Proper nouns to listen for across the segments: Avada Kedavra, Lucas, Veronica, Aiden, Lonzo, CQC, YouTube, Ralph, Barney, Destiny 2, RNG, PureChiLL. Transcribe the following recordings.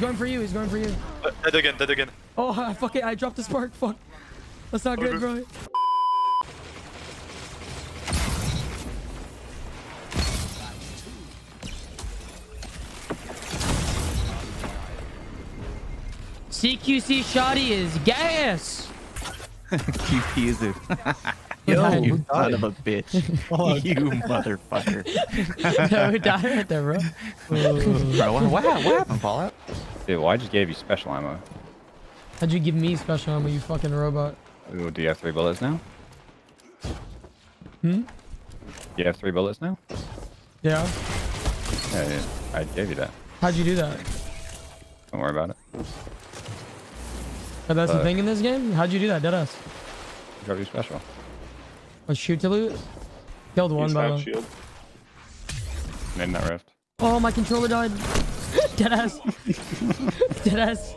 He's going for you. He's going for you. Dead again. Dead again. Oh, fuck it. I dropped the spark. Fuck. That's not good, bro. CQC shoddy is gas. QP is it. Yo, you son of a bitch. Oh, you motherfucker. No, we died right there, bro. Bro, what happened, Fallout? Dude, well, I just gave you special ammo. How'd you give me special ammo, you fucking robot? Ooh, do you have 3 bullets now? Hmm? You have 3 bullets now? Yeah. Yeah, I gave you that. How'd you do that? Don't worry about it. But that's the thing in this game? How'd you do that, deadass? I got you special. Oh, shoot to loot? Killed one by one. Name that rift. Oh, my controller died. Deadass. Deadass.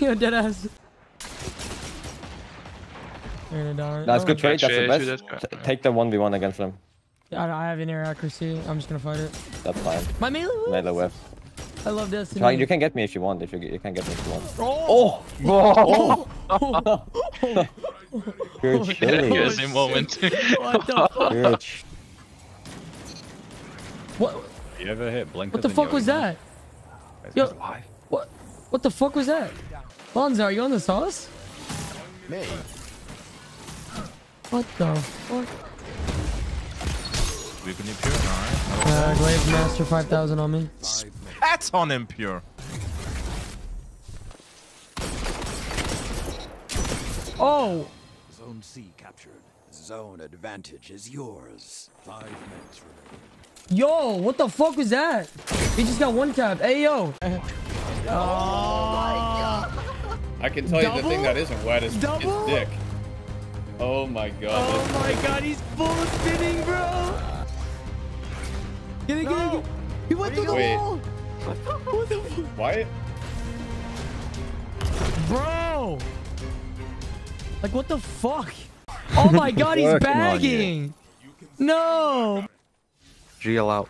Yo, deadass. They're gonna die. That's good trade. That's the best. Take the 1v1 against them. I have in-air accuracy. I'm just gonna fight it. That's fine. My melee whiff. Melee whiff. I love this. You can get me if you want. You can get me if you want. Oh! Oh! Oh! Oh! PureChiLL moment. What the fuck? What? You ever hit blink? What the fuck was that? Yo, what? What the fuck was that? Lonzo, are you on the sauce? Me. What the fuck? We can do pure, alright. Glaive Master 5000 on me. That's on him, Pure. Oh! Zone C captured. Zone advantage is yours. 5 minutes remaining. Yo, what the fuck was that? He just got one tap. Hey, yo. Oh my god. I can tell you the thing that isn't wet is his dick. Oh my god. Oh my god, he's full of spinning, bro. Get it, get it, get it. He went through the wall. What the fuck? Why? Bro! Like, what the fuck? Oh my god, he's bagging! No! GL out.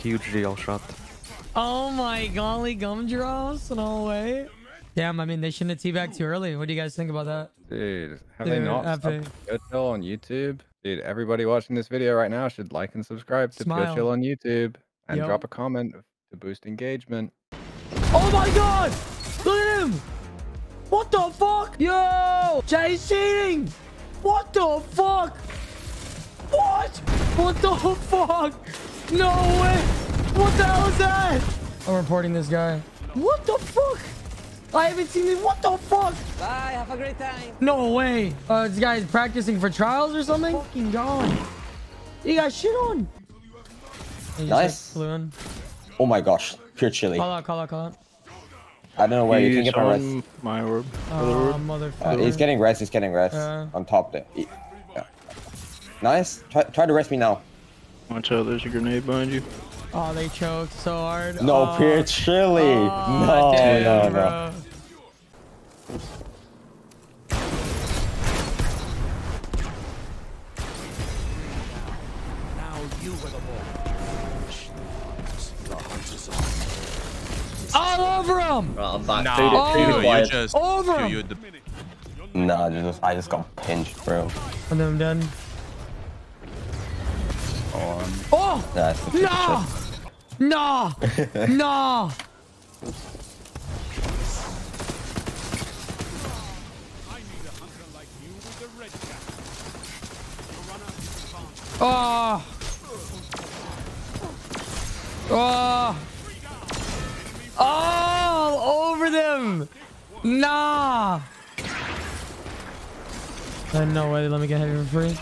Huge GL shot. Oh my golly gumdrops, no way. Damn, I mean, they shouldn't have teabagged too early. What do you guys think about that? Dude, have they not stopped PureChill on YouTube? Dude, everybody watching this video right now should like and subscribe to PureChill on YouTube. And drop a comment to boost engagement. Oh my god! Look at him! What the fuck? Yo! Jay's cheating! What the fuck? What? What the fuck? No way! What the hell is that? I'm reporting this guy. What the fuck? I haven't seen this. What the fuck? Bye, have a great time. No way. This guy's practicing for trials or something? Oh, fucking god. He got shit on. Nice. Oh my gosh. PureChiLL. Call out, call out, call out. I don't know where you can get my rest. My orb. He's getting rest. He's getting rest on top there. Yeah. Nice. Try to rest me now. Watch out. There's a grenade behind you. Oh, they choked so hard. No, PureChiLL. Oh, no, damn, no, no. Now you were the all over him. I just got pinched, bro. And then I'm done. Oh! No! No! No! Oh! Oh! All over them! Nah! No way, let me get heavy for free.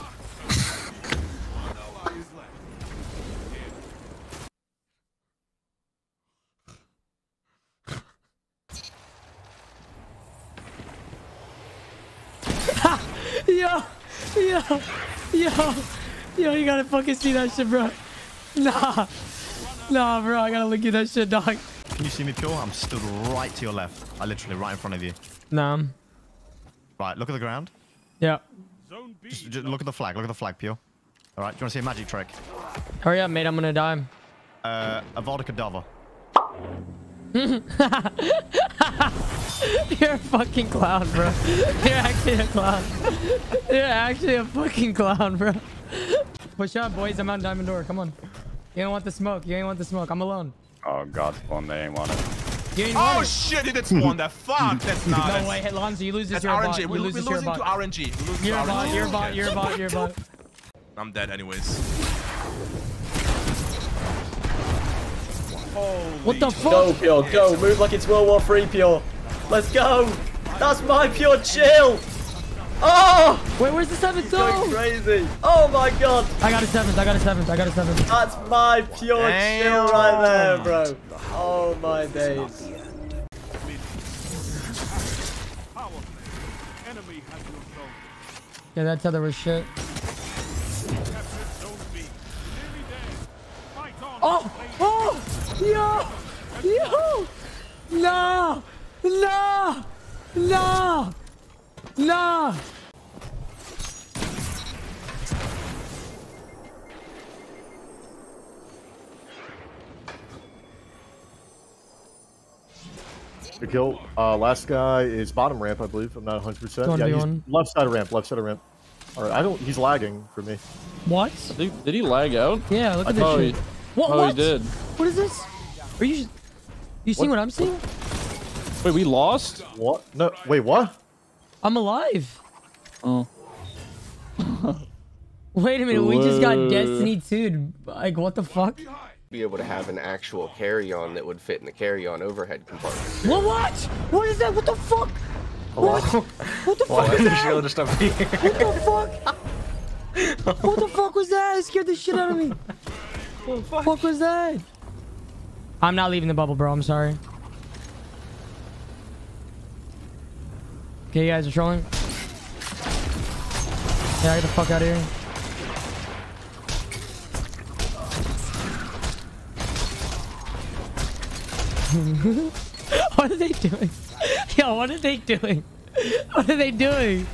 Yo! Yo! Yo! Yo, you gotta fucking see that shit, bro. Nah! Nah, bro, I gotta look at that shit, dog. Can you see me, Pure? I'm stood right to your left. I'm literally right in front of you. Nah. Right, look at the ground. Yeah. Just look at the flag. Look at the flag, Pure. All right, do you want to see a magic trick? Hurry up, mate. I'm going to die. Avada Kedavra. You're a fucking clown, bro. You're actually a clown. You're actually a fucking clown, bro. Push up, boys. I'm on Diamond Door. Come on. You ain't want the smoke. You ain't want the smoke. I'm alone. Oh, God spawn. They ain't want it. Oh, shit. It did spawn there. Fuck. That's not it. No way. Hey, Lonzo, you lose this. You're a bot. We're losing to RNG. You're a bot. You're a bot. You're a bot. You're a bot. I'm dead anyways. What the fuck? Go, Pure. Go. Move like it's World War 3, Pure. Let's go. That's my PureChiLL. Oh! Wait, where's the 7th though? Crazy. Oh my god. I got a 7th. I got a 7th. I got a 7th. That's my PureChiLL right there, bro. Oh my days. Yeah, that tether was shit. Oh! Oh! Yo! Yo! No! No! No! No! The kill. Last guy is bottom ramp, I believe. I'm not 100%. Yeah, he's left side of ramp. Left side of ramp. All right. I don't. He's lagging for me. What? Did he lag out? Yeah. Look at this shit. What? Oh, he did. What is this? Are you? You seeing what I'm seeing? Wait, we lost? What? No. Wait, what? I'm alive. Oh. Wait a minute. We just got Destiny 2. Like, what the fuck? Be able to have an actual carry-on that would fit in the carry-on overhead compartment. What? What? What is that? What the fuck? What? What the fuck is that? What the fuck? What the fuck was that? It scared the shit out of me. What the fuck was that? I'm not leaving the bubble, bro. I'm sorry. Okay, you guys are trolling. Yeah, get the fuck out of here. What are they doing? Yo, what are they doing? What are they doing?